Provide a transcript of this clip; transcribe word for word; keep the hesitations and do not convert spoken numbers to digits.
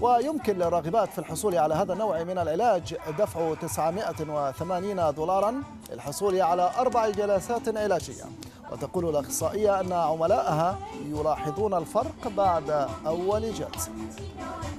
ويمكن للراغبات في الحصول على هذا النوع من العلاج دفع تسعمائة وثمانين دولاراً للحصول على أربع جلسات علاجية. وتقول الأخصائية أن عملائها يلاحظون الفرق بعد أول جلسة.